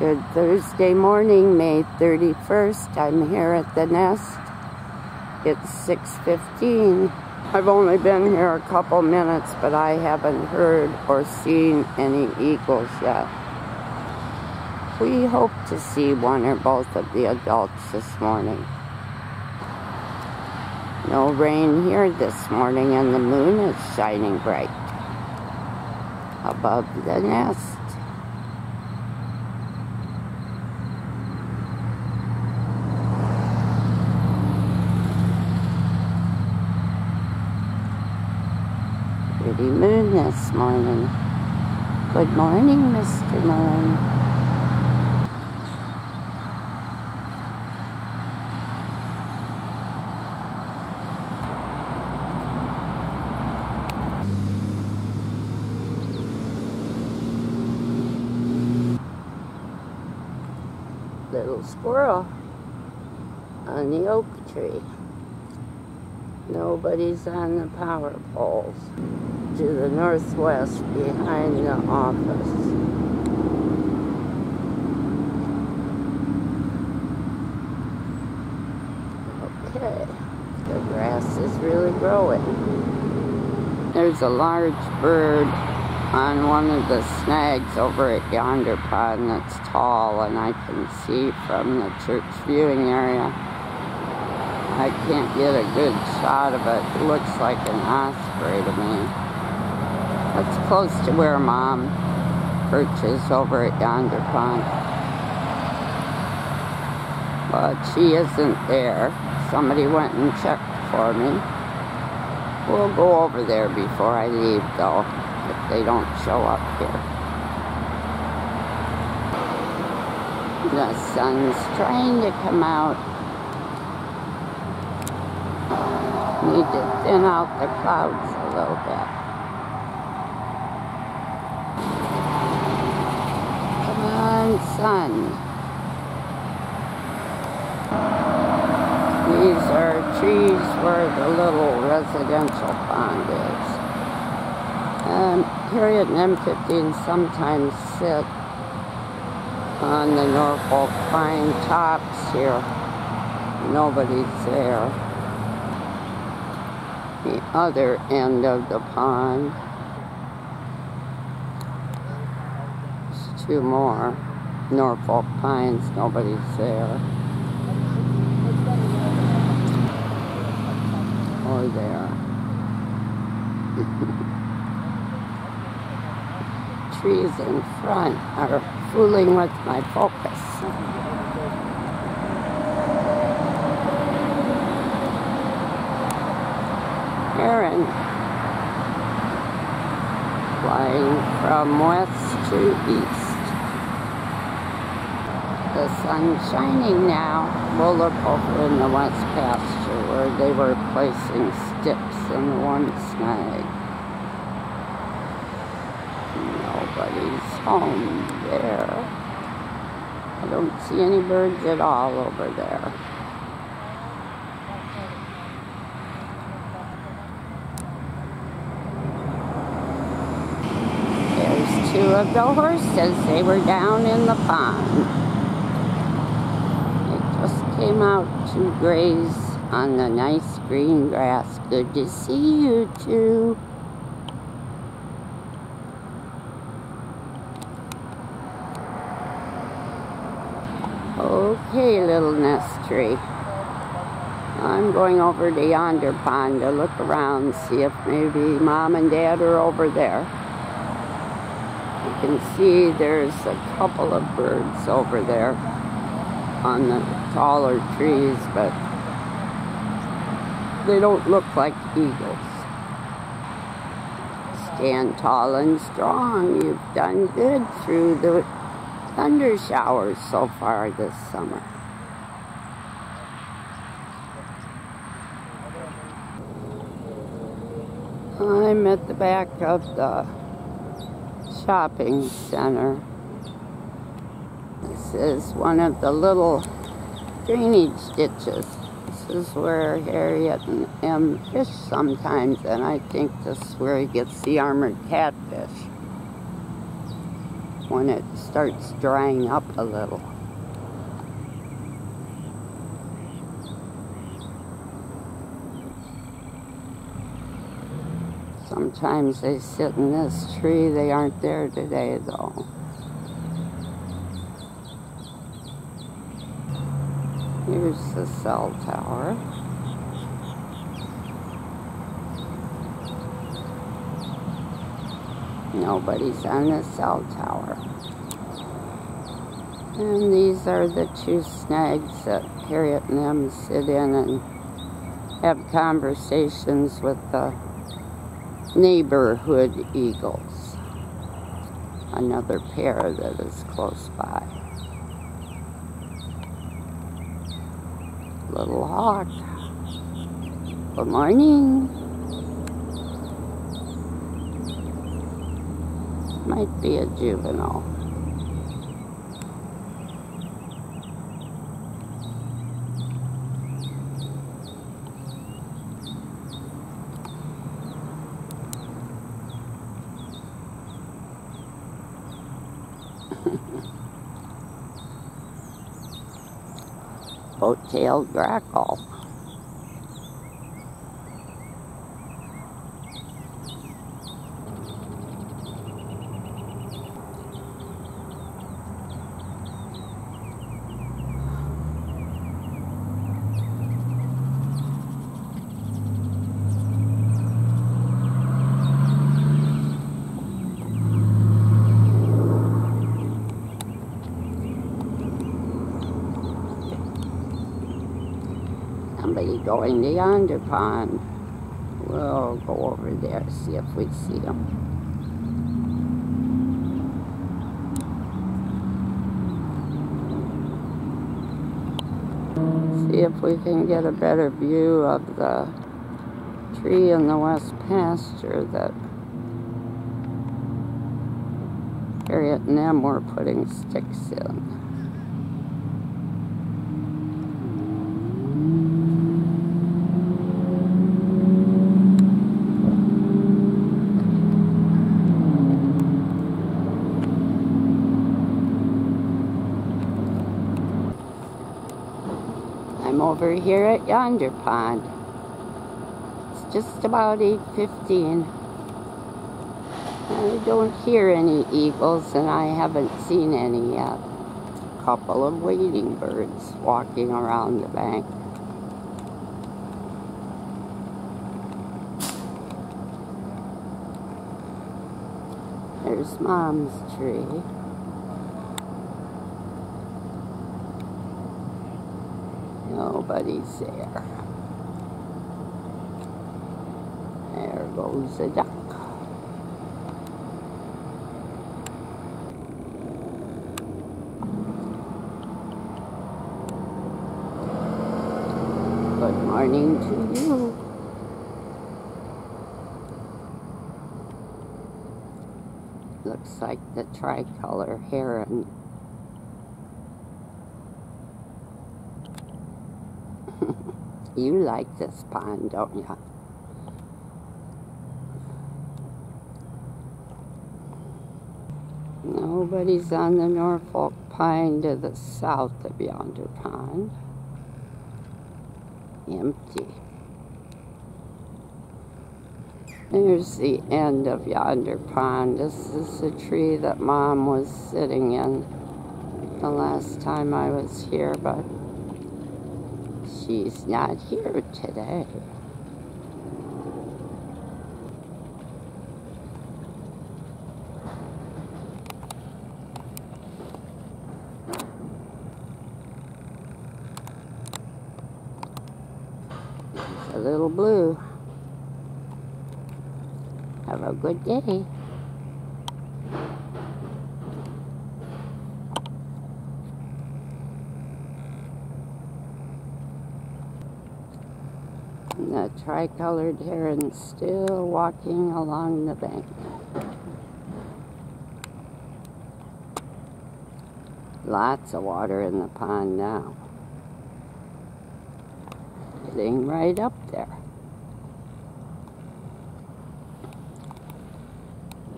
Good Thursday morning, May 31st. I'm here at the nest. It's 6:15. I've only been here a couple minutes, but I haven't heard or seen any eagles yet. We hope to see one or both of the adults this morning. No rain here this morning, and the moon is shining bright above the nest. Pretty moon this morning. Good morning, Mr. Moon. Little squirrel on the oak tree. Nobody's on the power poles. To the northwest behind the office. Okay, the grass is really growing. There's a large bird on one of the snags over at Yonder Pond that's tall, and I can see from the church viewing area. I can't get a good shot of it. It looks like an osprey to me. That's close to where Mom perches over at Yonder Pond. But she isn't there. Somebody went and checked for me. We'll go over there before I leave, though, if they don't show up here. The sun's trying to come out. Need to thin out the clouds a little bit. Come on, sun. These are trees where the little residential pond is. Harriet and M15 sometimes sit on the Norfolk pine tops here. Nobody's there. The other end of the pond. There's two more Norfolk pines. Nobody's there. Or there. Trees in front are fooling with my focus. Heron flying from west to east. The sun's shining now. We'll look over in the west pasture where they were placing sticks in the warm snag. Nobody's home there. I don't see any birds at all over there. There's two of the horses. They were down in the pond. They just came out to graze on the nice green grass. Good to see you two. Okay, little nest tree. I'm going over to Yonder Pond to look around, see if maybe Mom and Dad are over there. You can see there's a couple of birds over there on the taller trees, but they don't look like eagles. Stand tall and strong. You've done good through the thunder showers so far this summer. I'm at the back of the shopping center. This is one of the little drainage ditches. This is where Harriet and M fish sometimes, and I think this is where he gets the armored catfish. when it starts drying up a little. Sometimes they sit in this tree. They aren't there today though. Here's the cell tower. Nobody's on the cell tower. And these are the two snags that Harriet and them sit in and have conversations with the neighborhood eagles. Another pair that is close by. Little hawk. Good morning. Might be a juvenile. Boat-tailed grackle. Somebody going to Yonder Pond. We'll go over there, see if we see them. See if we can get a better view of the tree in the west pasture that Harriet and them were putting sticks in. Over here at Yonder Pond. It's just about 8:15. I don't hear any eagles, and I haven't seen any yet. A couple of wading birds walking around the bank. There's Mom's tree. Nobody's there. There goes a duck. Good morning to you. Looks like the tricolor heron. You like this pond, don't you? Nobody's on the Norfolk Pine to the south of Yonder Pond. Empty. There's the end of Yonder Pond. This is the tree that Mom was sitting in the last time I was here, but she's not here today. It's a little blue. Have a good day. The tricolored heron still walking along the bank. Lots of water in the pond now. Getting right up there.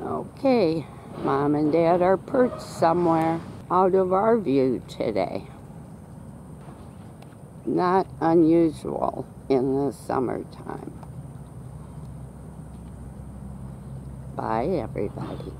Okay. Mom and Dad are perched somewhere out of our view today. Not unusual in the summertime. Bye, everybody.